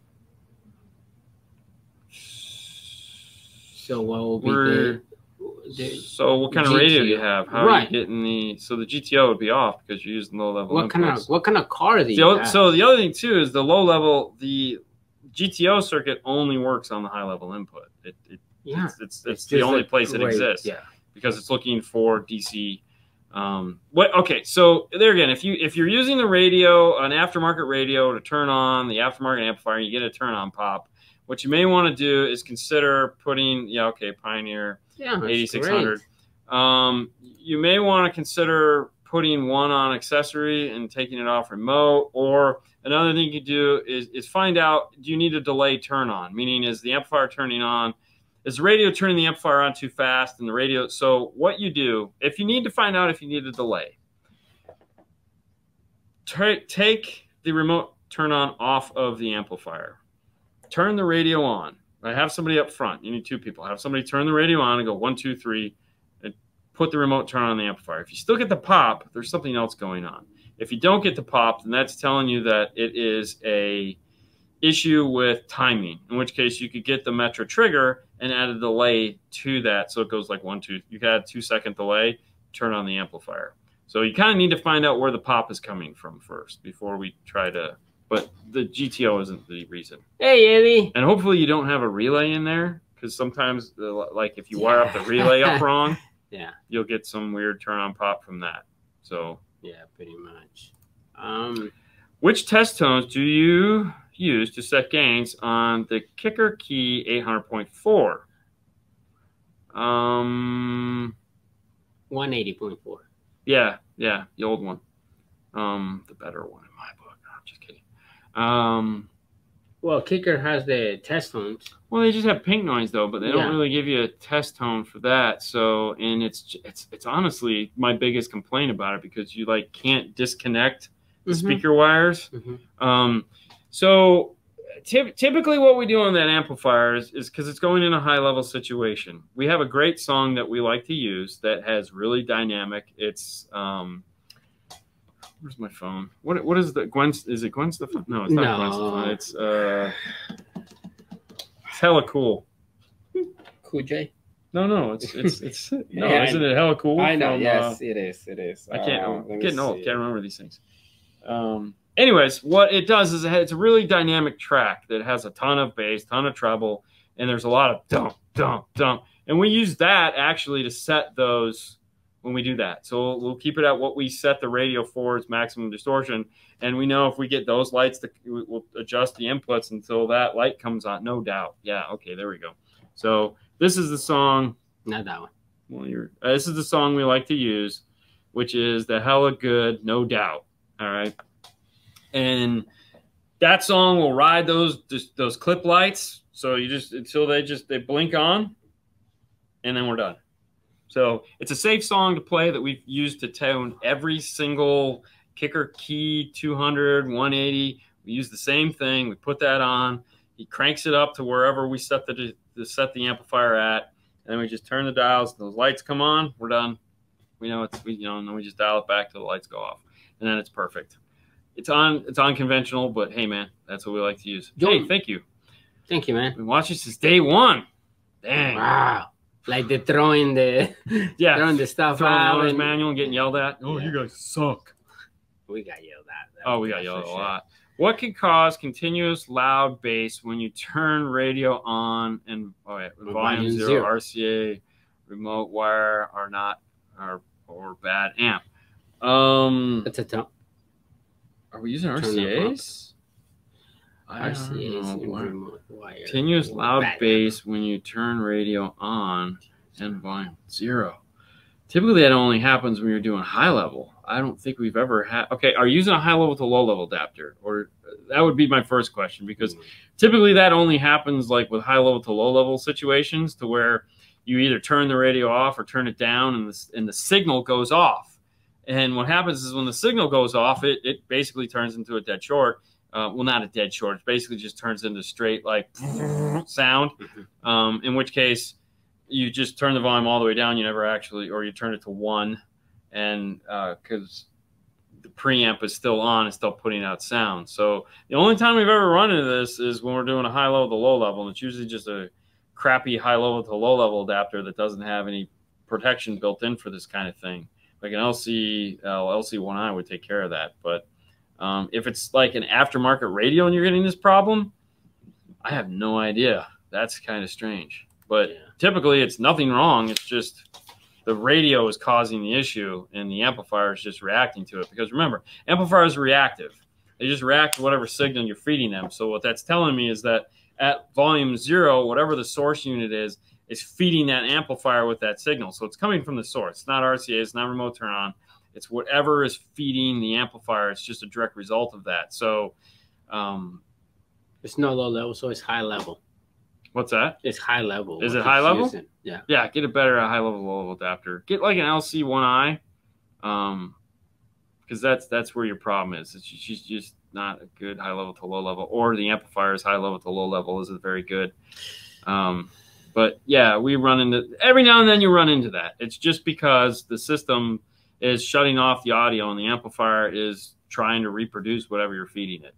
So what will be the, the, so what kind of radio do you have? How right. are you getting the? So the G T O would be off because you're using low level. What inputs. kind of what kind of car are these? So, so the other thing too is the low level. The G T O circuit only works on the high level input. It, it yeah, it's it's, it's, it's the only place great, it exists. Yeah. Because it's looking for D C. Um, what? Okay, so there again, if you if you're using the radio, an aftermarket radio, to turn on the aftermarket amplifier, and you get a turn on pop. What you may want to do is consider putting yeah, okay, Pioneer yeah, eighty-six hundred. Um, you may want to consider putting one on accessory and taking it off remote. Or another thing you could do is is find out, do you need a delay turn on? Meaning, is the amplifier turning on? Is the radio turning the amplifier on too fast? And the radio, so what you do, if you need to find out if you need a delay, take the remote turn on off of the amplifier. Turn the radio on. I have somebody up front. You need two people. Have somebody turn the radio on and go one, two, three, and put the remote turn on the amplifier. If you still get the pop, there's something else going on. If you don't get the pop, then that's telling you that it is a issue with timing, in which case you could get the Metra trigger and add a delay to that. So it goes like one, two, you got a two second delay, turn on the amplifier. So you kind of need to find out where the pop is coming from first before we try to, but the G T O isn't the reason. Hey, Haley. And hopefully you don't have a relay in there, because sometimes the, like if you yeah. wire up the relay up wrong, yeah, you'll get some weird turn on pop from that. So yeah, pretty much. Um, which test tones do you use to set gains on the Kicker Key eight hundred point four? Um, one eighty point four. Yeah, yeah, the old one. Um, the better one in my book. No, I'm just kidding. Um, well, Kicker has the test tones. Well, they just have pink noise though, but they yeah. don't really give you a test tone for that. So, and it's it's it's honestly my biggest complaint about it, because you like can't disconnect the mm-hmm. speaker wires. Mm-hmm. Um. So typically what we do on that amplifier is because it's going in a high-level situation. We have a great song that we like to use that has really dynamic. It's um, – where's my phone? What What is the – Gwen's? Is it Gwen Stefani? No, it's not no. Gwen Stefani. It's uh, it's hella cool. Cool J? No, no. It's it's it's no, yeah, isn't it hella cool? I know. From, yes, uh, it is. It is. I can't um, – I'm getting old. It. Can't remember these things. Um Anyways, what it does is it's a really dynamic track that has a ton of bass, ton of treble, and there's a lot of dump, dump, dump. And we use that actually to set those when we do that. So we'll keep it at what we set the radio for is maximum distortion. And we know if we get those lights, to, we'll adjust the inputs until that light comes on, no doubt. Yeah, okay, there we go. So this is the song. Not that one. Well, you're, uh, this is the song we like to use, which is the hella good, no doubt. All right. And that song will ride those those clip lights. So you just until they just they blink on, and then we're done. So it's a safe song to play that we've used to tone every single Kicker Key two hundred, one eighty. We use the same thing. We put that on. He cranks it up to wherever we set the to set the amplifier at, and then we just turn the dials. Those lights come on. We're done. We know it's we you know and then we just dial it back till the lights go off, and then it's perfect. It's on. It's unconventional, but hey, man, that's what we like to use. Jordan. Hey, thank you. Thank you, man. Been watching since day one. Dang. Wow. Like the throwing the yeah, throwing the stuff throwing out. Throwing the and... manual and getting yelled at. Oh, yeah. You guys suck. We got yelled at. That oh, we got yelled at a sure. lot. What can cause continuous loud bass when you turn radio on and oh, yeah, volume, volume zero, zero, R C A, remote wire are not are or bad amp? Um, that's a top. Are we using R C As? R C As wire. Continuous loud bass when you turn radio on and volume zero. Typically that only happens when you're doing high level. I don't think we've ever had, okay, are you using a high level to low level adapter? Or that would be my first question, because typically that only happens like with high level to low level situations, to where you either turn the radio off or turn it down and the, and the signal goes off. And what happens is when the signal goes off, it, it basically turns into a dead short. Uh, well, not a dead short. It basically just turns into straight like sound, um, in which case you just turn the volume all the way down. You never actually, or you turn it to one. And because uh, the preamp is still on, it's still putting out sound. So the only time we've ever run into this is when we're doing a high level to low level. And it's usually just a crappy high level to low level adapter that doesn't have any protection built in for this kind of thing. Like an L C, uh, L C one I would take care of that. But um, if it's like an aftermarket radio and you're getting this problem, I have no idea. That's kind of strange. But yeah, typically it's nothing wrong. It's just the radio is causing the issue and the amplifier is just reacting to it. Because remember, amplifiers are reactive. They just react to whatever signal you're feeding them. So what that's telling me is that at volume zero, whatever the source unit is, is feeding that amplifier with that signal. So it's coming from the source. It's not R C A. It's not remote turn on. It's whatever is feeding the amplifier. It's just a direct result of that. So um, it's not low level, so it's high level. What's that? It's high level. Is it high level? Using. Yeah. Yeah, get a better high level, low level adapter. Get like an L C one I, um, because that's that's where your problem is. It's just, just not a good high level to low level, or the amplifier's high level to low level isn't very good. Um, but yeah, we run into every now and then you run into that. It's just because the system is shutting off the audio and the amplifier is trying to reproduce whatever you're feeding it.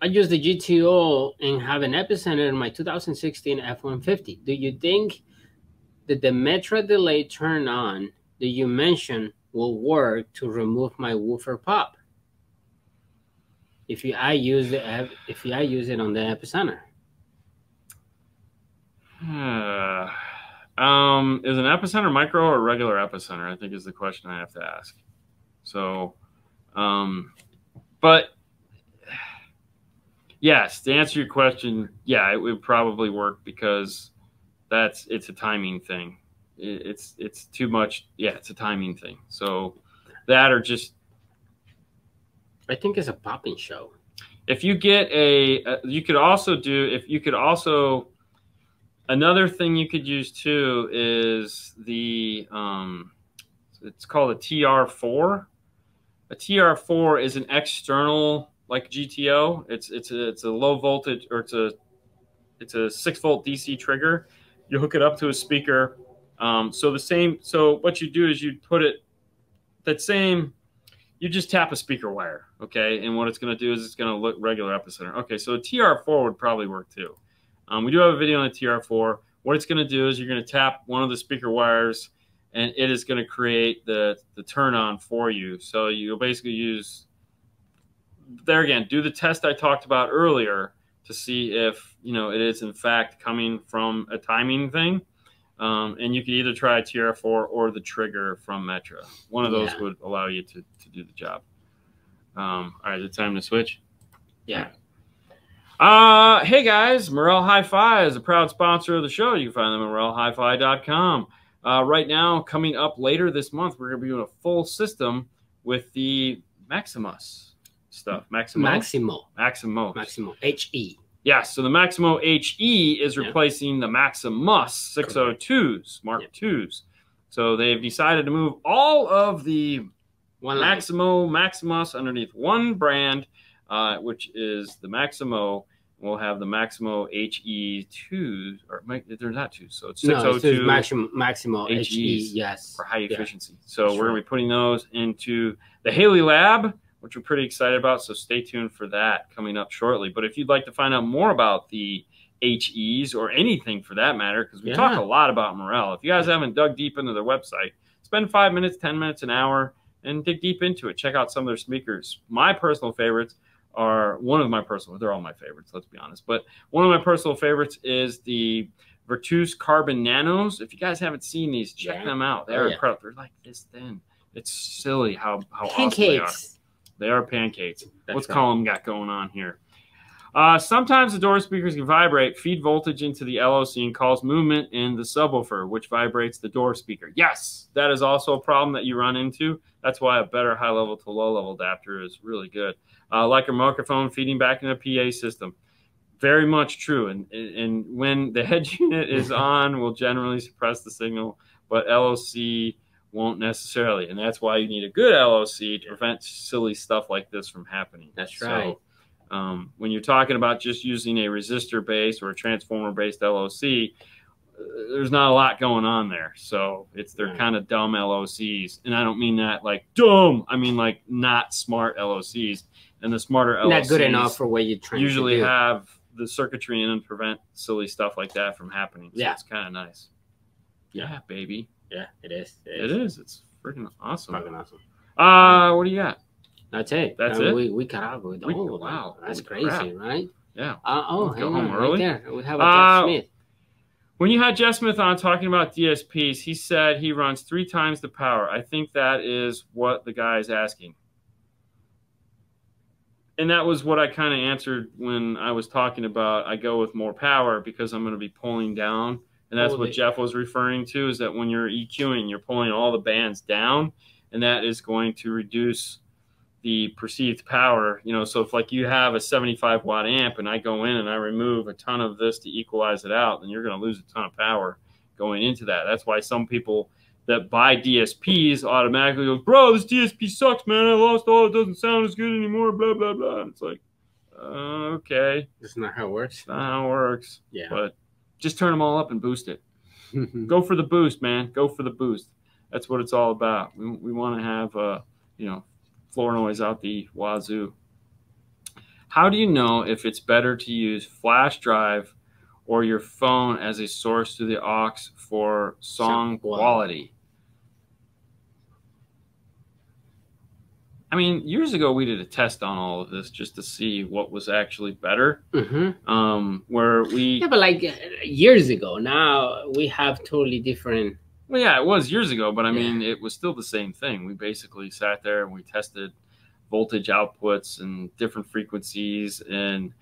I use the G T O and have an epicenter in my two thousand sixteen F one fifty. Do you think that the Metra delay turn on that you mentioned will work to remove my woofer pop? If you, I use the if you, I use it on the epicenter. Uh, um, is an epicenter micro or regular epicenter? I think is the question I have to ask. So, um, but. Yes, to answer your question, yeah, it would probably work because that's it's a timing thing. It, it's it's too much. Yeah, it's a timing thing. So that or just, I think it's a popping show. If you get a, uh, you could also do if you could also another thing you could use too is the um, it's called a T R four. A T R four is an external, like G T O, it's it's a, it's a low voltage, or it's a it's a six volt D C trigger. You hook it up to a speaker. Um, so the same. So what you do is you put it that same. You just tap a speaker wire, okay? And what it's going to do is it's going to look regular epicenter. Okay, so a T R four would probably work too. Um, we do have a video on a T R four. What it's going to do is you're going to tap one of the speaker wires, and it is going to create the the turn on for you. So you'll basically use. There again, do the test I talked about earlier to see if, you know, it is in fact coming from a timing thing. Um, and you could either try a T R four or the trigger from Metra. One of those yeah. would allow you to, to do the job. Um, all right, is it time to switch? Yeah. Uh, hey, guys, Morel Hi-Fi is a proud sponsor of the show. You can find them at morel hi fi dot com. Uh, right now, coming up later this month, we're going to be doing a full system with the Maximus. Stuff. Maximo. Maximo. Maximo. Maximo. H E. Yeah, so the Maximo H E is replacing yeah. the Maximus six oh twos, Mark yeah. twos. So they've decided to move all of the one Maximo, line. Maximus underneath one brand, uh, which is the Maximo. We'll have the Maximo H E two, or they're not two, so it's six oh two. No, Maximo, Maximo H E, yes. For high efficiency. Yeah. So That's we're right. going to be putting those into the Haley Lab, which we're pretty excited about, so stay tuned for that coming up shortly. But if you'd like to find out more about the H Es or anything for that matter, because we yeah. talk a lot about Morel. If you guys haven't dug deep into their website, spend five minutes, ten minutes, an hour, and dig deep into it. Check out some of their speakers. My personal favorites are one of my personal, they're all my favorites, let's be honest. But one of my personal favorites is the Virtus Carbon Nanos. If you guys haven't seen these, check yeah. them out. They're oh, yeah. incredible. They're like this thin. It's silly how, how awesome they are. They are pancakes. That's What's right. Colin got going on here? Uh, sometimes the door speakers can vibrate, feed voltage into the L O C and cause movement in the subwoofer, which vibrates the door speaker. Yes, that is also a problem that you run into. That's why a better high level to low level adapter is really good. Uh, like a microphone feeding back in a P A system. Very much true. And, and when the head unit is on, we'll generally suppress the signal, but L O C won't necessarily. And that's why you need a good L O C to prevent silly stuff like this from happening. That's right. So, Um, when you're talking about just using a resistor-based or a transformer-based L O C, uh, there's not a lot going on there. So it's they're right. kind of dumb L O Cs. And I don't mean that like dumb. I mean like not smart L O Cs. And the smarter L O Cs not good enough for what you're trying usually to do. Have the circuitry in and prevent silly stuff like that from happening. So yeah. It's kind of nice. Yeah. yeah, baby. Yeah, it is. It is. It is. It's freaking awesome. Freaking awesome. Uh, what do you got? That's it. That's uh, it. We we cut out with we, all of wow, that. That's crazy, crap. Right? Yeah. Uh, oh, hang on, right early. There. We have a uh, Jeff Smith. When you had Jeff Smith on talking about D S Ps, he said he runs three times the power. I think that is what the guy is asking, and that was what I kind of answered when I was talking about I go with more power because I'm going to be pulling down, and that's oh, what they... Jeff was referring to. Is that when you're EQing, you're pulling all the bands down, and that is going to reduce the perceived power, you know. So if like you have a seventy-five watt amp and I go in and I remove a ton of this to equalize it out, then you're going to lose a ton of power going into that. That's why some people that buy D S Ps automatically go, bro, this D S P sucks, man. I lost all. It doesn't sound as good anymore, blah, blah, blah. And it's like, uh, okay. That's not how it works. Not how it works. Yeah. But just turn them all up and boost it. Go for the boost, man. Go for the boost. That's what it's all about. We, we want to have, uh, you know, floor noise out the wazoo. How do you know if it's better to use flash drive or your phone as a source to the aux for song quality? I mean, years ago we did a test on all of this just to see what was actually better. Mm-hmm. Um, where we yeah, but like years ago. Now we have totally different. Well, yeah, it was years ago, but I mean, yeah. It was still the same thing. We basically sat there and we tested voltage outputs and different frequencies, and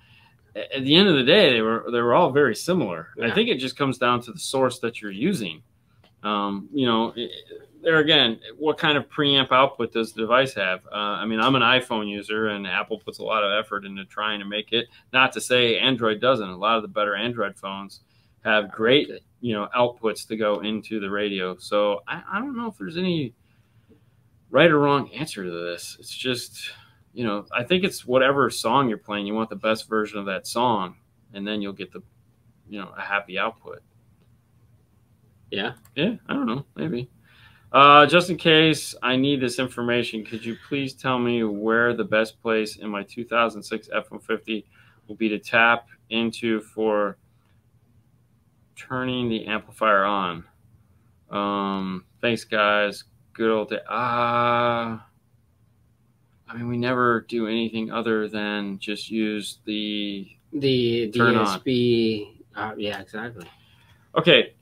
at the end of the day, they were they were all very similar. Yeah. I think it just comes down to the source that you're using. Um, you know, it, there again, what kind of preamp output does the device have? Uh, I mean, I'm an iPhone user, and Apple puts a lot of effort into trying to make it. Not to say Android doesn't. A lot of the better Android phones have great, you know, outputs to go into the radio. So I, I don't know if there's any right or wrong answer to this. It's just, you know, I think it's whatever song you're playing, you want the best version of that song, and then you'll get the, you know, a happy output. Yeah. Yeah. I don't know. Maybe. Uh, just in case I need this information, could you please tell me where the best place in my two thousand six F one fifty will be to tap into for turning the amplifier on? Um thanks guys, good old day. Ah uh, I mean, we never do anything other than just use the the D S P. Uh, yeah, exactly. Okay,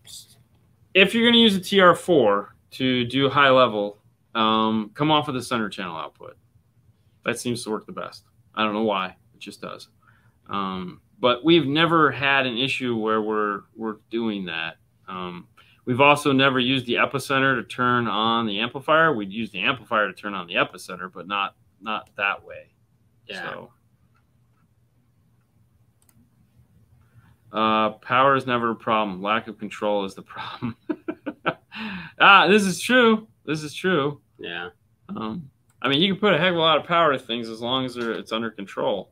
if you're going to use a T R four to do high level, um come off of the center channel output. That seems to work the best. I don't know why, it just does. um But we've never had an issue where we're we're doing that. Um, we've also never used the epicenter to turn on the amplifier. We'd use the amplifier to turn on the epicenter, but not not that way. Yeah. So, uh, power is never a problem. Lack of control is the problem. Ah, this is true. This is true. Yeah. Um, I mean, you can put a heck of a lot of power to things as long as it's under control.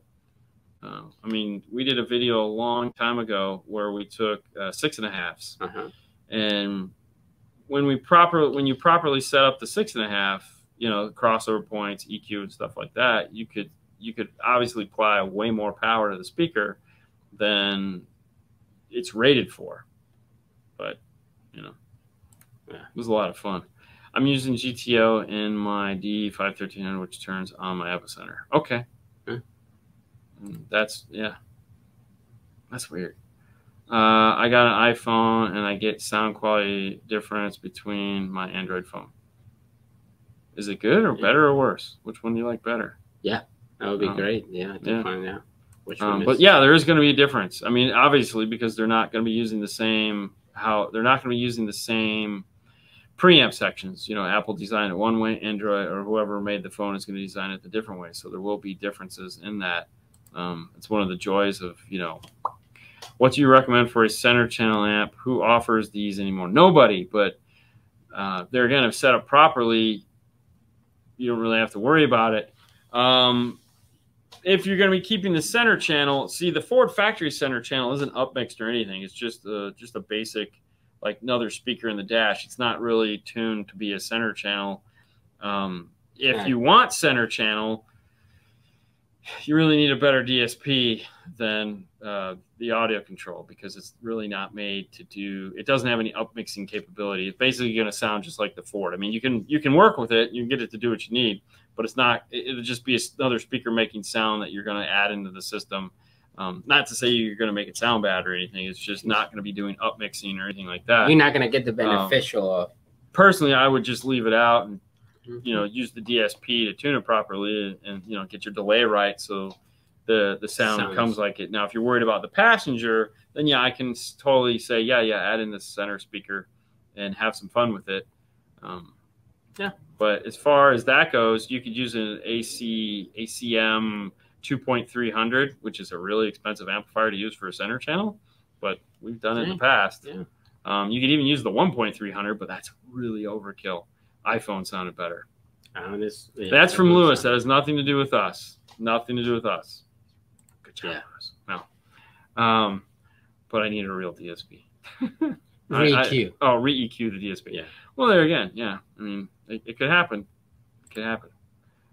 Uh, I mean, we did a video a long time ago where we took uh, six and a halves, uh-huh. and when we proper when you properly set up the six and a half, you know, crossover points, E Q, and stuff like that, you could you could obviously apply way more power to the speaker than it's rated for. But you know, yeah, it was a lot of fun. I'm using G T O in my D five thirteen hundred, which turns on my epicenter. Okay. That's, yeah, that's weird. Uh, I got an iPhone and I get sound quality difference between my Android phone. Is it good or better or worse? Which one do you like better? Yeah, that would be um, great. Yeah, I can find out. Which um, but yeah, there is going to be a difference. I mean, obviously, because they're not going to be using the same how they're not going to be using the same preamp sections. You know, Apple designed it one way, Android or whoever made the phone is going to design it a different way. So there will be differences in that. Um, it's one of the joys of, you know, what do you recommend for a center channel amp? Who offers these anymore? Nobody. But uh, they're again, if set up properly, you don't really have to worry about it. Um, if you're going to be keeping the center channel, see the Ford factory center channel isn't upmixed or anything. It's just a, just a basic, like another speaker in the dash. It's not really tuned to be a center channel. Um, if you want center channel, you really need a better D S P than uh, the Audio Control, because it's really not made to do, it doesn't have any upmixing capability. It's basically going to sound just like the Ford. I mean, you can, you can work with it, you can get it to do what you need, but it's not, it'll just be another speaker making sound that you're going to add into the system. Um, not to say you're going to make it sound bad or anything. It's just not going to be doing upmixing or anything like that. You're not going to get the beneficial of. Um, personally, I would just leave it out and, you know, use the D S P to tune it properly and, and you know, get your delay right so the the sound Sounds. comes like it. Now, if you're worried about the passenger, then yeah, I can totally say, yeah, yeah, add in the center speaker and have some fun with it. Um, yeah. But as far as that goes, you could use an A C A C M two point three hundred, which is a really expensive amplifier to use for a center channel, but we've done okay. it in the past. Yeah. Um, you could even use the one point three hundred, but that's really overkill. iPhone sounded better. Honestly, that's from Lewis. Sound. That has nothing to do with us. Nothing to do with us. Good job, yeah. Lewis. No. Um, but I need a real D S P. Re E Q. Oh, re E Q the D S P. Yeah. Well, there again, yeah. I mean, it, it could happen. It could happen.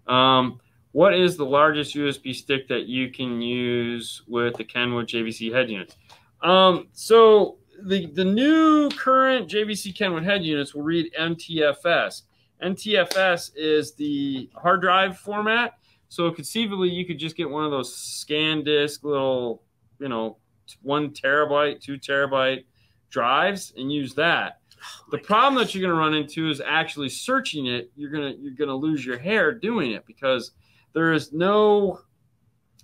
Um, what is the largest U S B stick that you can use with the Kenwood J V C head units? Um, so... The, the new current J V C Kenwood head units will read N T F S. N T F S is the hard drive format. So conceivably, you could just get one of those scan disk little, you know, one terabyte, two terabyte drives and use that. Oh the problem gosh. that you're going to run into is actually searching it. You're gonna you're gonna lose your hair doing it because there is no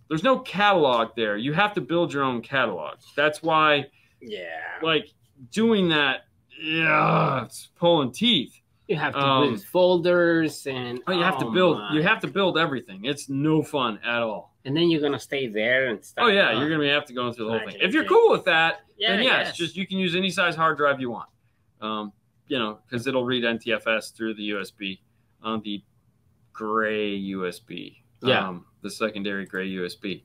there's no catalog there. You have to build your own catalog. That's why. Yeah, like doing that, yeah, it's pulling teeth. You have to um, build folders and oh, you have oh to build. My. You have to build everything. It's no fun at all. And then you're gonna stay there and stuff. Oh yeah, on. you're gonna have to go through the whole thing. If you're cool with that, yeah, then yeah, it's just you can use any size hard drive you want. Um, you know, because it'll read N T F S through the U S B on the gray U S B. Yeah, um, the secondary gray U S B.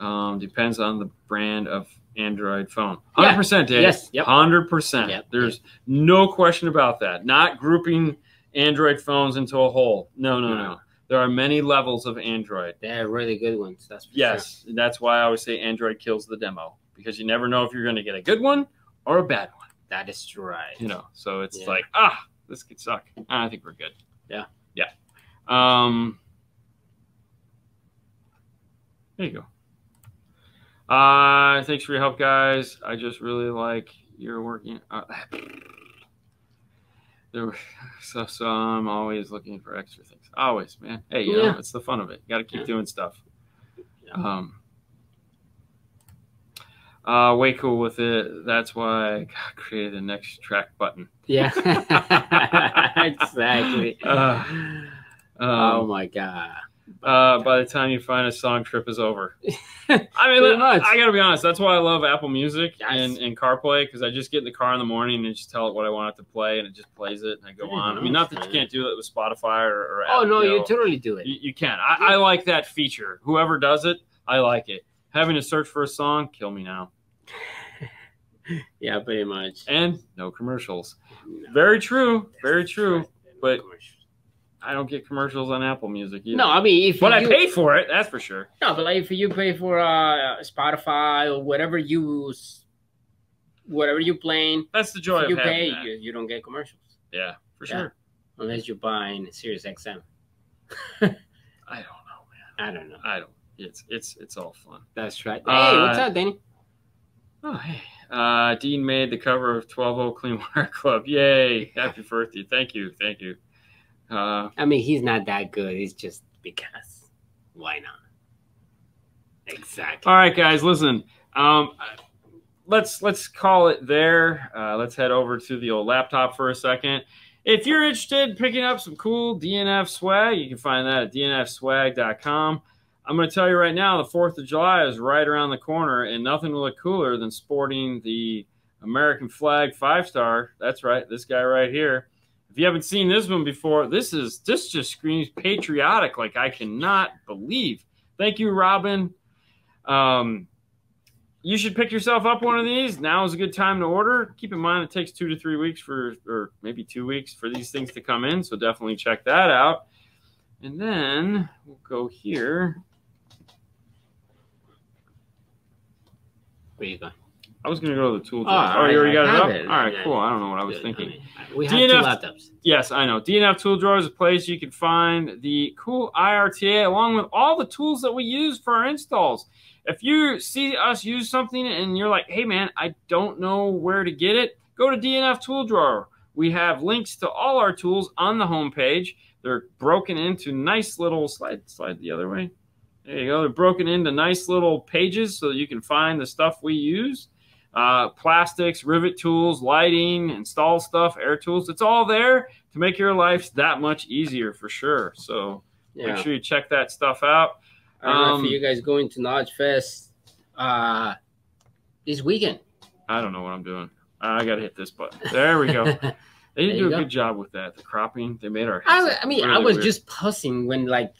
Um, depends on the brand of Android phone. one hundred percent, Dave. Yes. Yep. one hundred percent. Yep. There's no question about that. Not grouping Android phones into a whole. No, no, no. no. There are many levels of Android. They're really good ones. That's for yes. Sure. That's why I always say Android kills the demo, because you never know if you're going to get a good one or a bad one. That is right. You know, so it's yeah. like, ah, this could suck. I think we're good. Yeah. Yeah. Um, there you go. Uh, thanks for your help, guys. I just really like your working. Uh, there were, so, so I'm always looking for extra things. Always, man. Hey, you yeah. know, it's the fun of it. You got to keep yeah. doing stuff. Yeah. Um, uh, way cool with it. That's why I created the next track button. Yeah, exactly. Uh, um, oh my God. Uh, by the time you find a song, trip is over. I mean, I, I gotta be honest. That's why I love Apple Music yes. and, and CarPlay, because I just get in the car in the morning and just tell it what I want it to play, and it just plays it, and I go Pretty on. Nice, I mean, not that man. you can't do that with Spotify or, or Apple. Oh no, you totally do it. You, you can. I, yeah. I like that feature. Whoever does it, I like it. Having to search for a song, kill me now. Yeah, pretty much. And no commercials. No. Very true. That's Very true. But. I don't get commercials on Apple Music either. No, I mean, if but you, I pay for it, that's for sure. No, but like if you pay for uh, Spotify or whatever you use, whatever you playing, that's the joy of you having pay, that. You, you don't get commercials. Yeah, for yeah. sure. Unless you're buying Sirius X M. I don't know, man. I don't know. I don't. It's it's it's all fun. That's right. Hey, uh, what's up, Danny? Oh, hey. Uh, Dean made the cover of twelve oh Clean Wire Club. Yay! Happy birthday! Thank you. Thank you. Uh, I mean, he's not that good. He's just because. Why not? Exactly. All right, guys, listen. Um, let's let's call it there. Uh, let's head over to the old laptop for a second. If you're interested in picking up some cool D N F swag, you can find that at d n f swag dot com. I'm going to tell you right now, the fourth of July is right around the corner, and nothing will look cooler than sporting the American flag five-star. That's right, this guy right here. If you haven't seen this one before, this is this just screams patriotic like I cannot believe. Thank you, Robin. Um, you should pick yourself up one of these. Now is a good time to order. Keep in mind it takes two to three weeks for, or maybe two weeks for these things to come in, so definitely check that out. And then we'll go here. Where are you going? I was going to go to the tool. Oh, oh, you already got it up? It. All right, cool. I don't know what I was thinking. I mean, we have D N F, two laptops. Yes, I know. D N F Tool Drawer is a place you can find the cool I R T A along with all the tools that we use for our installs. If you see us use something and you're like, hey, man, I don't know where to get it, go to D N F Tool Drawer. We have links to all our tools on the homepage. They're broken into nice little slide, slide the other way. There you go. They're broken into nice little pages so that you can find the stuff we use. Uh, plastics, rivet tools, lighting, install stuff, air tools. It's all there to make your life that much easier for sure. So yeah. Make sure you check that stuff out. I don't um, know if you guys going to Knowledge Fest uh, this weekend. I don't know what I'm doing. I got to hit this button. There we go. They did do a go. good job with that. The cropping, they made our heads I, I mean, really I was weird. just pussing when like.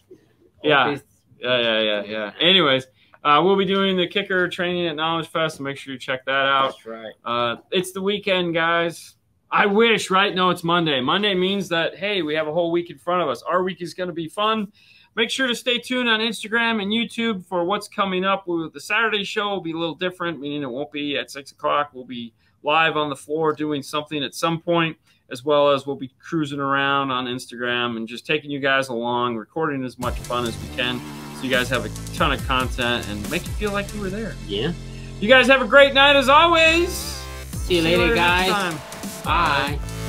Yeah. yeah, yeah, yeah, yeah. Anyways. Uh, we'll be doing the Kicker training at Knowledge Fest, so make sure you check that out. That's right. Uh, it's the weekend, guys. I wish, right? No, it's Monday. Monday means that, hey, we have a whole week in front of us. Our week is going to be fun. Make sure to stay tuned on Instagram and YouTube for what's coming up. We'll, the Saturday show will be a little different, meaning it won't be at six o'clock. We'll be live on the floor doing something at some point, as well as we'll be cruising around on Instagram and just taking you guys along, recording as much fun as we can. You guys have a ton of content and make you feel like you were there. Yeah. You guys have a great night as always. See you, See you later, later, guys. Bye. Bye.